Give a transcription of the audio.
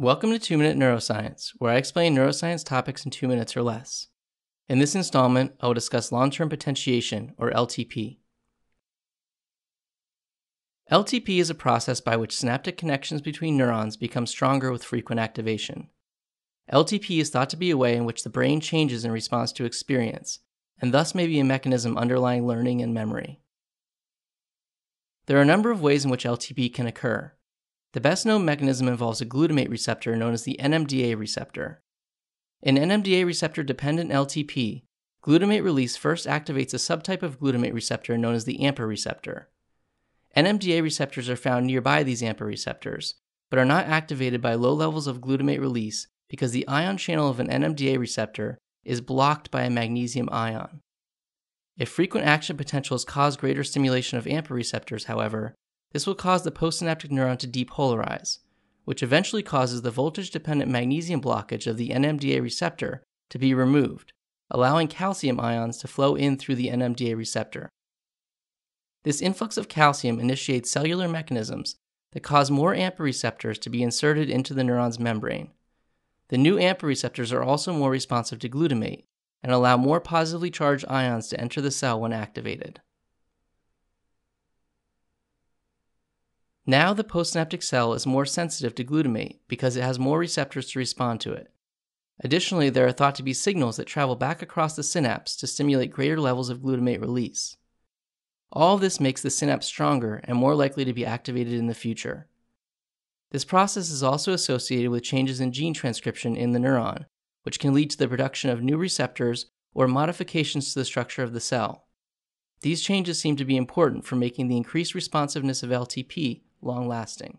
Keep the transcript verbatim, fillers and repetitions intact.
Welcome to two minute neuroscience, where I explain neuroscience topics in two minutes or less. In this installment, I will discuss long-term potentiation, or L T P. L T P is a process by which synaptic connections between neurons become stronger with frequent activation. L T P is thought to be a way in which the brain changes in response to experience, and thus may be a mechanism underlying learning and memory. There are a number of ways in which L T P can occur. The best-known mechanism involves a glutamate receptor known as the N M D A receptor. In N M D A receptor-dependent L T P, glutamate release first activates a subtype of glutamate receptor known as the AMPA receptor. N M D A receptors are found nearby these AMPA receptors, but are not activated by low levels of glutamate release because the ion channel of an N M D A receptor is blocked by a magnesium ion. If frequent action potentials cause greater stimulation of AMPA receptors, however, this will cause the postsynaptic neuron to depolarize, which eventually causes the voltage-dependent magnesium blockage of the N M D A receptor to be removed, allowing calcium ions to flow in through the N M D A receptor. This influx of calcium initiates cellular mechanisms that cause more AMPA receptors to be inserted into the neuron's membrane. The new AMPA receptors are also more responsive to glutamate and allow more positively charged ions to enter the cell when activated. Now the postsynaptic cell is more sensitive to glutamate because it has more receptors to respond to it. Additionally, there are thought to be signals that travel back across the synapse to stimulate greater levels of glutamate release. All of this makes the synapse stronger and more likely to be activated in the future. This process is also associated with changes in gene transcription in the neuron, which can lead to the production of new receptors or modifications to the structure of the cell. These changes seem to be important for making the increased responsiveness of L T P long-lasting.